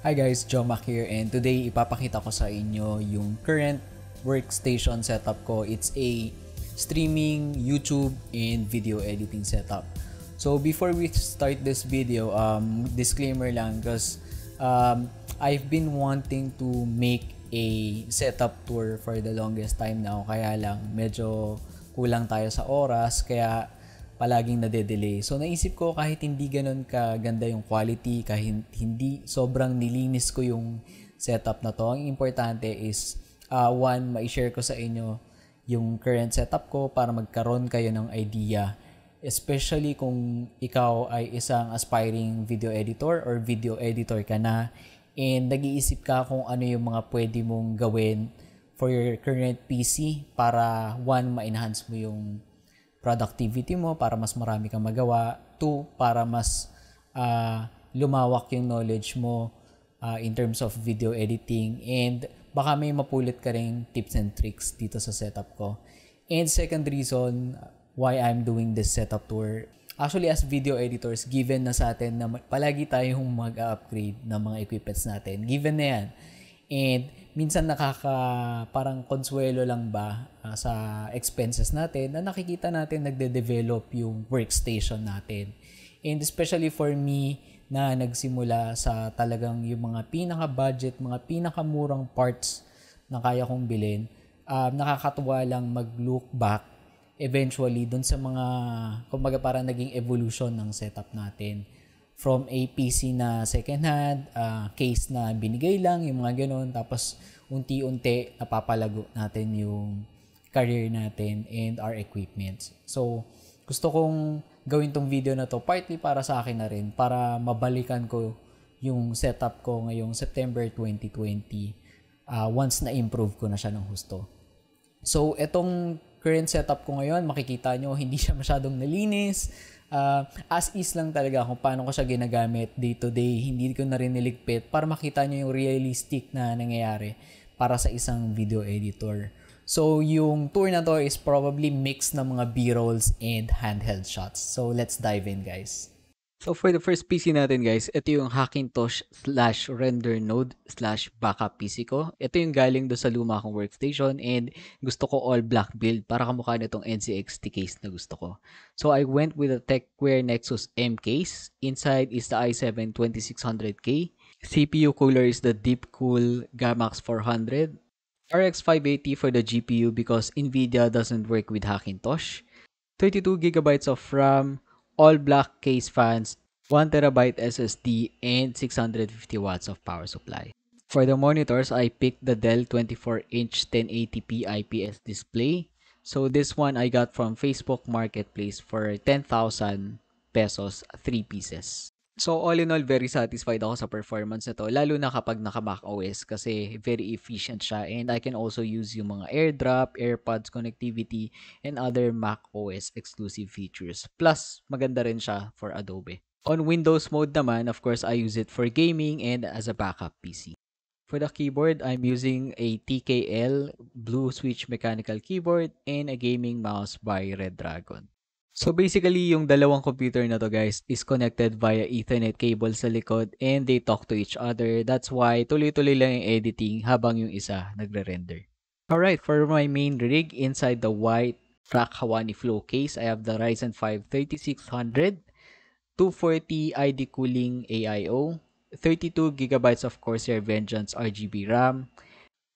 Hi guys, Jomac here, and today ipapakita ko sa inyo yung current workstation setup ko. It's a streaming, YouTube, and video editing setup. So before we start this video, disclaimer lang because I've been wanting to make a setup tour for the longest time now. Kaya lang medyo kulang tayo sa oras kaya palaging nade-delay. So naisip ko kahit hindi ganun kaganda yung quality, kahit hindi sobrang nilinis ko yung setup na to. Ang importante is one, mai-share ko sa inyo yung current setup ko para magkaroon kayo ng idea. Especially kung ikaw ay isang aspiring video editor or video editor ka na and nag-iisip ka kung ano yung mga pwede mong gawin for your current PC para one, ma-enhance mo yung productivity mo para mas marami kang magawa. Two, para mas lumawak yung knowledge mo in terms of video editing. And baka may mapulit ka rin tips and tricks dito sa setup ko. And second reason why I'm doing this setup tour. Actually, as video editors, given na sa atin na palagi tayong mag-upgrade ng mga equipments natin. Given na yan. And minsan parang konsuelo lang ba sa expenses natin na nakikita natin nagde-develop yung workstation natin. And especially for me na nagsimula sa talagang yung mga pinaka-budget, mga pinaka-murang parts na kaya kong bilhin, nakakatuwa lang mag-look back eventually dun sa mga, kumbaga parang naging evolution ng setup natin. From a PC na second hand, case na binigay lang, yung mga ganun. Tapos, unti-unti, napapalago natin yung career natin and our equipments. So, gusto kong gawin tong video na to, partly para sa akin na rin, para mabalikan ko yung setup ko ngayong September 2020 once na-improve ko na siya ng husto. So, etong current setup ko ngayon, makikita nyo, hindi siya masyadong nalinis. As is lang talaga kung paano ko siya ginagamit day to day. Hindi ko na rin niligpit para makita nyo yung realistic na nangyayari para sa isang video editor. So yung tour na to is probably mix ng mga b-rolls and handheld shots. So let's dive in, guys. So for the first PC natin, guys, ito yung Hackintosh/render node/backup PC ko. Ito yung galing do sa luma kong workstation and gusto ko all black build para kamukha na itong NCXT case na gusto ko. So I went with a Techwear Nexus M case. Inside is the i7-2600K. CPU cooler is the Deepcool Gamax 400. RX580 for the GPU because NVIDIA doesn't work with Hackintosh. 32GB of RAM. All black case fans, 1TB SSD, and 650 watts of power supply. For the monitors, I picked the Dell 24-inch 1080p IPS display. So this one I got from Facebook Marketplace for 10,000 pesos, 3 pieces. So all in all, very satisfied ako sa performance nito, lalo na kapag naka-Mac OS kasi very efficient siya and I can also use yung mga AirDrop, AirPods connectivity, and other Mac OS exclusive features. Plus, maganda rin siya for Adobe. On Windows mode naman, of course, I use it for gaming and as a backup PC. For the keyboard, I'm using a TKL Blue Switch mechanical keyboard and a gaming mouse by Red Dragon. So basically, yung dalawang computer na to, guys, is connected via Ethernet cable sa likod and they talk to each other. That's why tuloy-tuloy lang yung editing habang yung isa nagre-render. Alright, for my main rig, inside the white Frakhawani flow case, I have the Ryzen 5 3600, 240 ID cooling AIO, 32GB of Corsair Vengeance RGB RAM,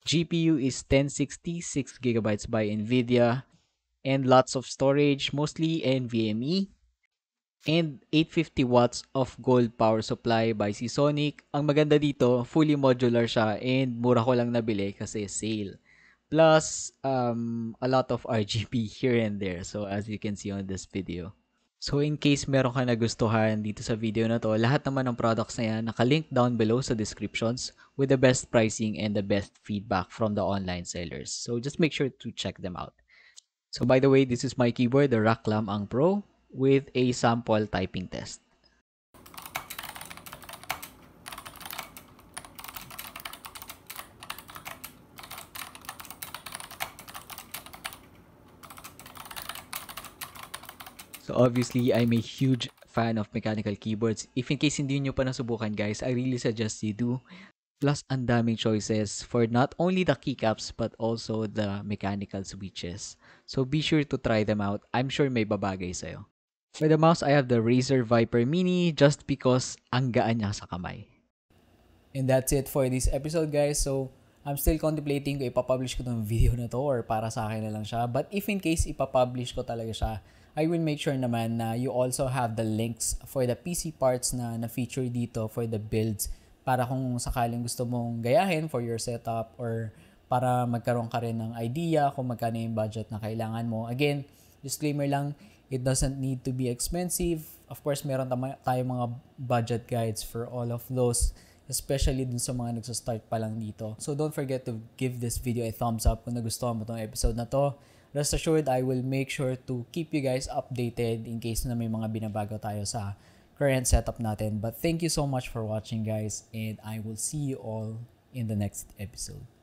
GPU is 1060, 6GB by NVIDIA, and lots of storage, mostly NVMe, and 850 watts of gold power supply by Seasonic. Ang maganda dito, fully modular siya and mura ko lang nabili kasi sale. Plus, a lot of RGB here and there, so as you can see on this video. So in case meron ka nagustuhan dito sa video na to, lahat naman ng products na yan nakalink down below sa descriptions with the best pricing and the best feedback from the online sellers. So just make sure to check them out. So by the way, this is my keyboard, the RAKLAM ANG PRO, with a sample typing test. So obviously, I'm a huge fan of mechanical keyboards. If in case hindi nyo pa nasubukan guys, I really suggest you do. Plus, ang daming choices for not only the keycaps but also the mechanical switches. So be sure to try them out. I'm sure may babagay sa'yo. For the mouse, I have the Razer Viper Mini just because ang gaan niya sa kamay. And that's it for this episode guys. So I'm still contemplating kung ipapublish ko tong video na to or para sa akin na lang siya. But if in case ipapublish ko talaga siya, I will make sure naman na you also have the links for the PC parts na na-feature dito for the builds. Para kung sakaling gusto mong gayahin for your setup or para magkaroon ka rin ng idea kung magkano yung budget na kailangan mo. Again, disclaimer lang, it doesn't need to be expensive. Of course, meron tayo mga budget guides for all of those, especially dun sa mga nagsastart pa lang dito. So don't forget to give this video a thumbs up kung nagustuhan mo tong episode na to. Rest assured, I will make sure to keep you guys updated in case na may mga binabago tayo sa current setup natin. But thank you so much for watching guys, and I will see you all in the next episode.